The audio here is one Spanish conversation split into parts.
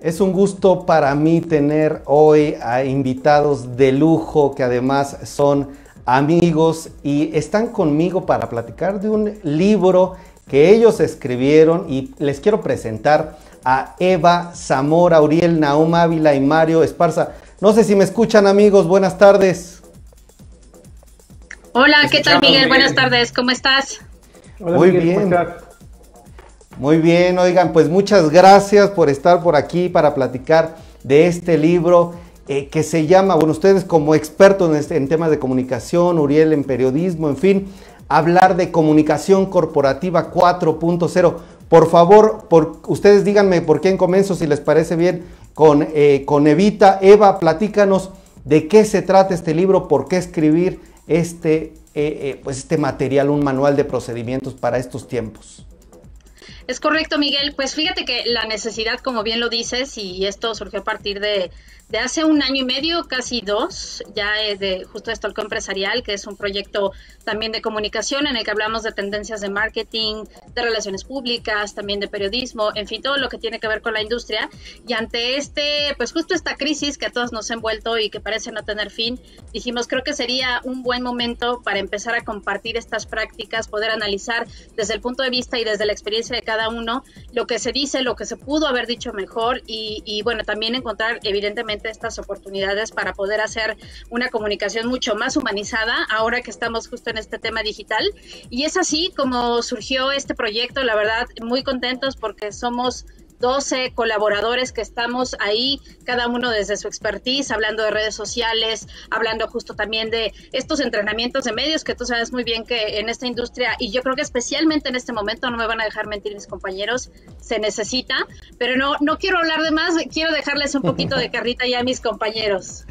Es un gusto para mí tener hoy a invitados de lujo que además son amigos y están conmigo para platicar de un libro que ellos escribieron, y les quiero presentar a Eva Zamora, Uriel Nahum Ávila y Mario Esparza. No sé si me escuchan, amigos, buenas tardes. Hola, ¿qué tal, Miguel? Buenas tardes, ¿cómo estás? Hola, muy bien. Muy bien, oigan, pues muchas gracias por estar por aquí para platicar de este libro que se llama, bueno, ustedes como expertos en temas de comunicación, Uriel en periodismo, en fin, hablar de Comunicación Corporativa 4.0. Por favor, ustedes díganme por quién comienzo, si les parece bien, con Evita. Eva, platícanos de qué se trata este libro, por qué escribir este material, un manual de procedimientos para estos tiempos. Es correcto, Miguel. Pues fíjate que la necesidad, como bien lo dices, y esto surgió a partir de hace un año y medio, casi dos, ya de justo de Stalkeo Empresarial, que es un proyecto también de comunicación en el que hablamos de tendencias de marketing, de relaciones públicas, también de periodismo, en fin, todo lo que tiene que ver con la industria. Y ante pues justo esta crisis que a todos nos ha envuelto y que parece no tener fin, dijimos, creo que sería un buen momento para empezar a compartir estas prácticas, poder analizar desde el punto de vista y desde la experiencia de cada uno lo que se dice, lo que se pudo haber dicho mejor y bueno, también encontrar evidentemente estas oportunidades para poder hacer una comunicación mucho más humanizada ahora que estamos justo en este tema digital. Y es así como surgió este proyecto. La verdad, muy contentos porque somos 12 colaboradores que estamos ahí, cada uno desde su expertise, hablando de redes sociales, hablando justo también de estos entrenamientos de medios que tú sabes muy bien que en esta industria, y yo creo que especialmente en este momento, no me van a dejar mentir mis compañeros, se necesita, pero no quiero hablar de más, quiero dejarles un poquito de carrita ya a mis compañeros.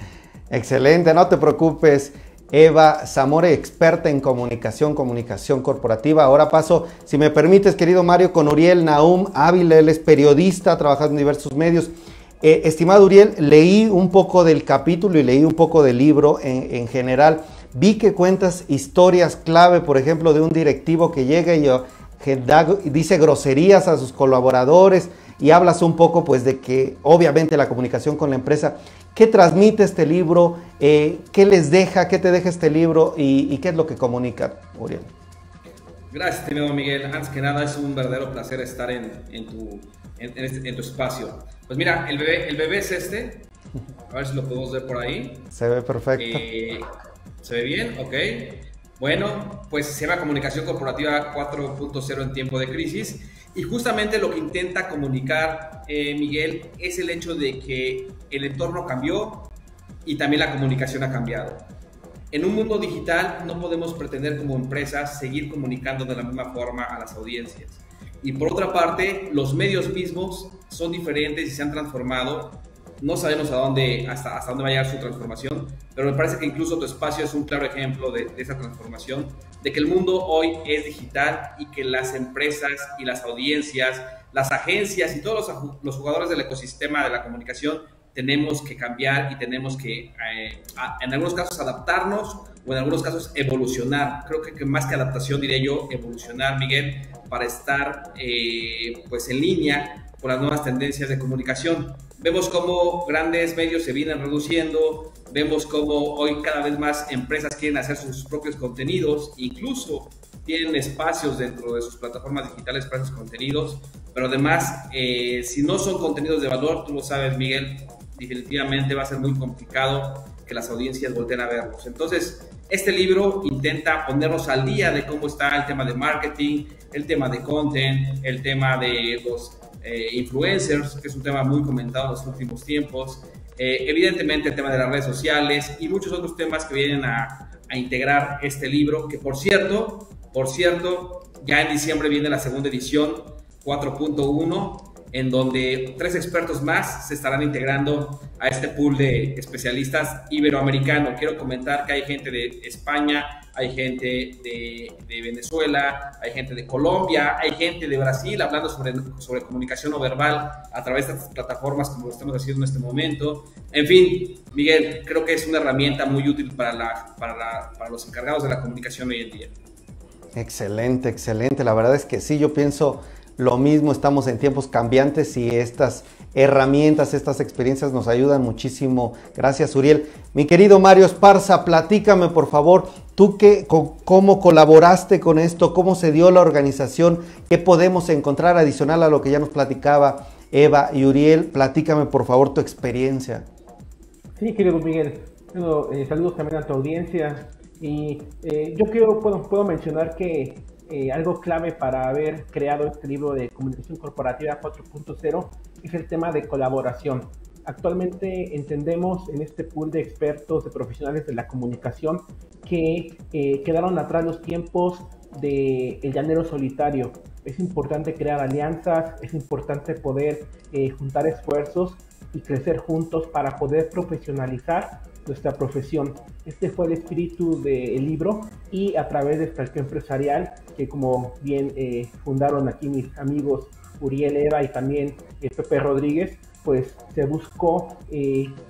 Excelente, no te preocupes. Eva Zamora, experta en comunicación corporativa. Ahora paso, si me permites, querido Mario, con Uriel Nahum Ávila. Él es periodista, trabajando en diversos medios. Estimado Uriel, leí un poco del capítulo y leí un poco del libro en general. Vi que cuentas historias clave, por ejemplo, de un directivo que llega y dice groserías a sus colaboradores, y hablas un poco pues de que obviamente la comunicación con la empresa. ¿Qué transmite este libro? ¿Qué les deja? ¿Qué te deja este libro? ¿Y qué es lo que comunica, Uriel? Gracias, estimado Miguel. Antes que nada, es un verdadero placer estar en tu espacio. Pues mira, el bebé es este. A ver si lo podemos ver por ahí. Se ve perfecto. ¿Se ve bien? Ok. Bueno, pues se llama Comunicación Corporativa 4.0 en tiempo de crisis. Y justamente lo que intenta comunicar, Miguel, es el hecho de que el entorno cambió y también la comunicación ha cambiado. En un mundo digital no podemos pretender como empresas seguir comunicando de la misma forma a las audiencias. Y por otra parte, los medios mismos son diferentes y se han transformado. No sabemos hasta dónde va a llegar su transformación, pero me parece que incluso tu espacio es un claro ejemplo de esa transformación, de que el mundo hoy es digital y que las empresas y las audiencias, las agencias y todos los jugadores del ecosistema de la comunicación tenemos que cambiar y tenemos que, en algunos casos, adaptarnos o en algunos casos evolucionar. Creo que más que adaptación, diría yo, evolucionar, Miguel, para estar pues en línea con las nuevas tendencias de comunicación. Vemos cómo grandes medios se vienen reduciendo, vemos cómo hoy cada vez más empresas quieren hacer sus propios contenidos, incluso tienen espacios dentro de sus plataformas digitales para esos contenidos, pero además, si no son contenidos de valor, tú lo sabes, Miguel, definitivamente va a ser muy complicado que las audiencias volteen a verlos. Entonces, este libro intenta ponernos al día de cómo está el tema de marketing, el tema de content, el tema de los influencers, que es un tema muy comentado en los últimos tiempos, evidentemente el tema de las redes sociales y muchos otros temas que vienen a integrar este libro, que por cierto, ya en diciembre viene la segunda edición 4.1, en donde 3 expertos más se estarán integrando a este pool de especialistas iberoamericano. Quiero comentar que hay gente de España, hay gente de Venezuela, hay gente de Colombia, hay gente de Brasil hablando sobre comunicación no verbal a través de estas plataformas como lo estamos haciendo en este momento. En fin, Miguel, creo que es una herramienta muy útil para los encargados de la comunicación hoy en día. Excelente, excelente. La verdad es que sí, yo pienso Lo mismo, estamos en tiempos cambiantes y estas herramientas, estas experiencias nos ayudan muchísimo. Gracias, Uriel. Mi querido Mario Esparza, platícame, por favor, tú cómo colaboraste con esto, cómo se dio la organización, qué podemos encontrar adicional a lo que ya nos platicaba Eva y Uriel. Platícame, por favor, tu experiencia. Sí, querido Miguel. Bueno, saludos también a tu audiencia. Y yo creo, puedo mencionar que algo clave para haber creado este libro de Comunicación Corporativa 4.0 es el tema de colaboración. Actualmente entendemos en este pool de expertos, de profesionales de la comunicación, que quedaron atrás los tiempos del llanero solitario. Es importante crear alianzas, es importante poder juntar esfuerzos y crecer juntos para poder profesionalizar nuestra profesión. Este fue el espíritu del libro, y a través de Stalkeo Empresarial, que como bien fundaron aquí mis amigos Uriel, Eva y también Pepe Rodríguez, pues se buscó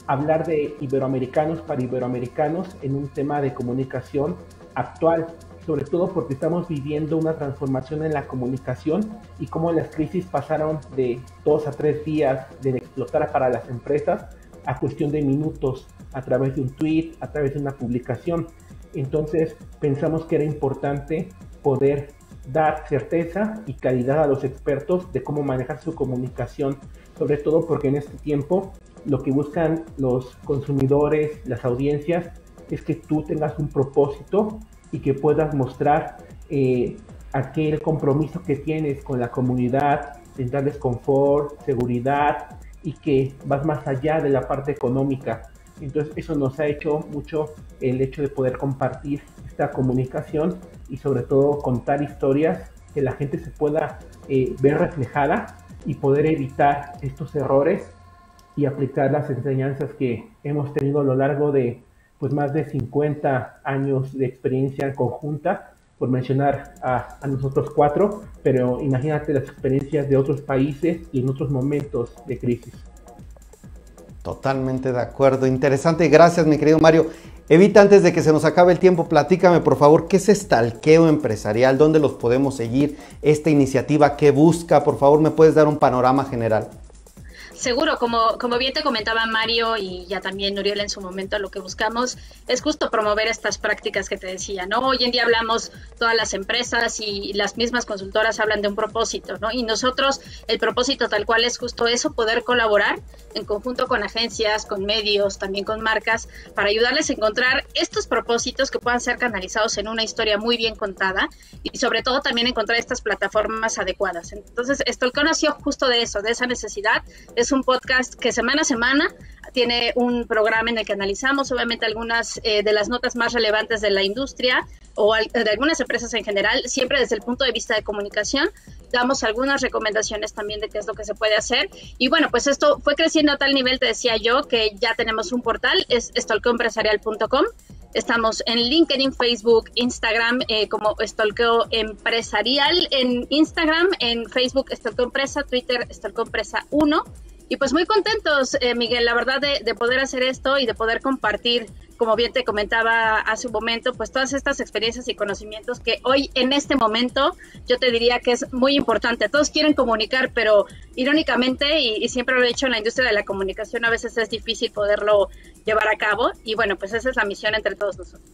hablar de iberoamericanos para iberoamericanos en un tema de comunicación actual, sobre todo porque estamos viviendo una transformación en la comunicación y cómo las crisis pasaron de 2 a 3 días de explotar para las empresas a cuestión de minutos, a través de un tweet, a través de una publicación. Entonces pensamos que era importante poder dar certeza y calidad a los expertos de cómo manejar su comunicación, sobre todo porque en este tiempo lo que buscan los consumidores, las audiencias, es que tú tengas un propósito y que puedas mostrar aquel compromiso que tienes con la comunidad, en darles confort, seguridad, y que vas más allá de la parte económica. Entonces eso nos ha hecho mucho el hecho de poder compartir esta comunicación y sobre todo contar historias que la gente se pueda ver reflejada y poder evitar estos errores y aplicar las enseñanzas que hemos tenido a lo largo de pues, más de 50 años de experiencia conjunta, por mencionar a nosotros 4, pero imagínate las experiencias de otros países y en otros momentos de crisis. Totalmente de acuerdo. Interesante. Gracias, mi querido Mario. Evita, antes de que se nos acabe el tiempo, platícame, por favor, ¿qué es Stalkeo Empresarial? ¿Dónde los podemos seguir? ¿Esta iniciativa qué busca? Por favor, ¿me puedes dar un panorama general? Seguro, como bien te comentaba Mario y ya también Uriel en su momento, lo que buscamos es justo promover estas prácticas que te decía, ¿no? Hoy en día hablamos, todas las empresas y las mismas consultoras hablan de un propósito, ¿no? Y nosotros, el propósito tal cual es justo eso, poder colaborar en conjunto con agencias, con medios, también con marcas, para ayudarles a encontrar estos propósitos que puedan ser canalizados en una historia muy bien contada y sobre todo también encontrar estas plataformas adecuadas. Entonces, Stalkeo nació justo de eso, de esa necesidad. Es un podcast que semana a semana tiene un programa en el que analizamos obviamente algunas de las notas más relevantes de la industria o de algunas empresas en general, siempre desde el punto de vista de comunicación. Damos algunas recomendaciones también de qué es lo que se puede hacer. Y bueno, pues esto fue creciendo a tal nivel, te decía yo, que ya tenemos un portal, es stalkeoempresarial.com. Estamos en LinkedIn, Facebook, Instagram, como Stalkeo Empresarial, en Instagram, en Facebook Stalkeo Empresa, Twitter Stalkeo Empresa 1. Y pues muy contentos, Miguel, la verdad, de poder hacer esto y de poder compartir, como bien te comentaba hace un momento, pues todas estas experiencias y conocimientos que hoy en este momento yo te diría que es muy importante. Todos quieren comunicar, pero irónicamente, y siempre lo he dicho, en la industria de la comunicación a veces es difícil poderlo llevar a cabo. Y bueno, pues esa es la misión entre todos nosotros.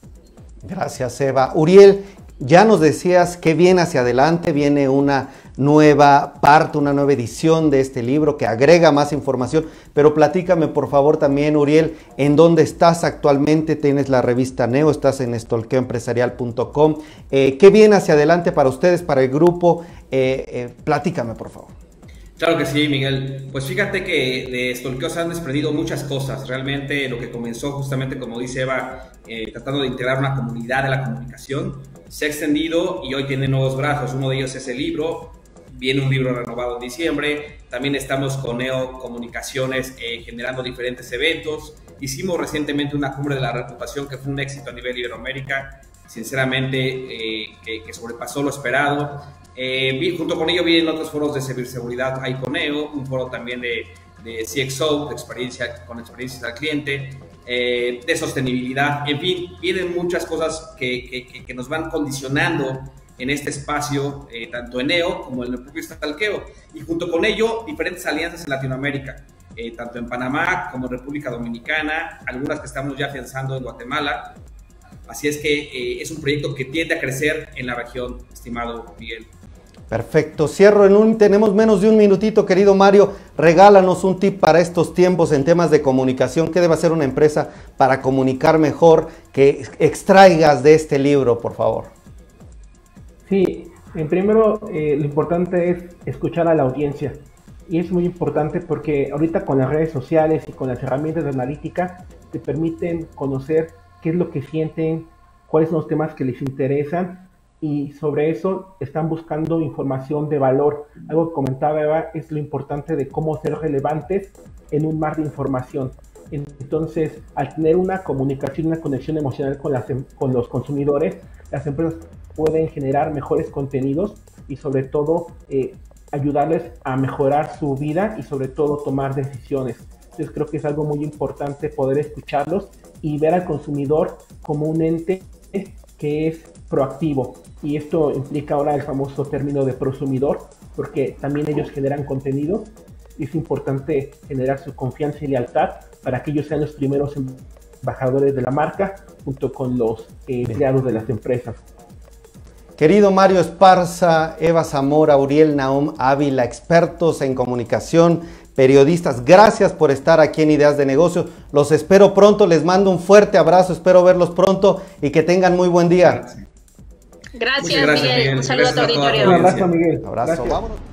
Gracias, Eva. Uriel, ya nos decías que viene hacia adelante, viene una nueva parte, una nueva edición de este libro que agrega más información, pero platícame, por favor, también, Uriel, ¿en dónde estás actualmente? Tienes la revista Neo, estás en stalkeoempresarial.com. ¿Qué viene hacia adelante para ustedes, para el grupo? Platícame, por favor. Claro que sí, Miguel. Pues fíjate que de Stalkeo se han desprendido muchas cosas. Realmente lo que comenzó justamente, como dice Eva, tratando de integrar una comunidad de la comunicación, se ha extendido y hoy tiene nuevos brazos. Uno de ellos es el libro. Viene un libro renovado en diciembre. También estamos con Neo Comunicaciones generando diferentes eventos. Hicimos recientemente una cumbre de la reputación que fue un éxito a nivel Iberoamérica. Sinceramente, que sobrepasó lo esperado. Junto con ello vienen otros foros de ciberseguridad, hay con Neo, un foro también de CXO, de experiencia, con experiencias al cliente, de sostenibilidad, en fin, vienen muchas cosas que nos van condicionando en este espacio, tanto en Neo como en el propio Stalkeo, y junto con ello diferentes alianzas en Latinoamérica, tanto en Panamá como en República Dominicana, algunas que estamos ya afianzando en Guatemala. Así es que es un proyecto que tiende a crecer en la región, estimado Miguel. Perfecto, cierro en tenemos menos de un minutito, querido Mario. Regálanos un tip para estos tiempos en temas de comunicación. ¿Qué debe hacer una empresa para comunicar mejor que extraigas de este libro, por favor? Sí, en primero lo importante es escuchar a la audiencia. Y es muy importante porque ahorita con las redes sociales y con las herramientas de analítica te permiten conocer qué es lo que sienten, cuáles son los temas que les interesan, y sobre eso están buscando información de valor. Algo que comentaba Eva es lo importante de cómo ser relevantes en un mar de información. Entonces, al tener una comunicación, una conexión emocional con los consumidores, las empresas pueden generar mejores contenidos y sobre todo ayudarles a mejorar su vida y sobre todo tomar decisiones. Entonces creo que es algo muy importante poder escucharlos y ver al consumidor como un ente que es proactivo, y esto implica ahora el famoso término de prosumidor, porque también ellos generan contenido y es importante generar su confianza y lealtad para que ellos sean los primeros embajadores de la marca junto con los empleados de las empresas. Querido Mario Esparza, Eva Zamora, Uriel Nahum Ávila, expertos en comunicación, periodistas, gracias por estar aquí en Ideas de Negocio. Los espero pronto, les mando un fuerte abrazo, espero verlos pronto y que tengan muy buen día. Gracias, Miguel. Un saludo a tu auditorio. Un abrazo, Miguel. Un abrazo, vámonos.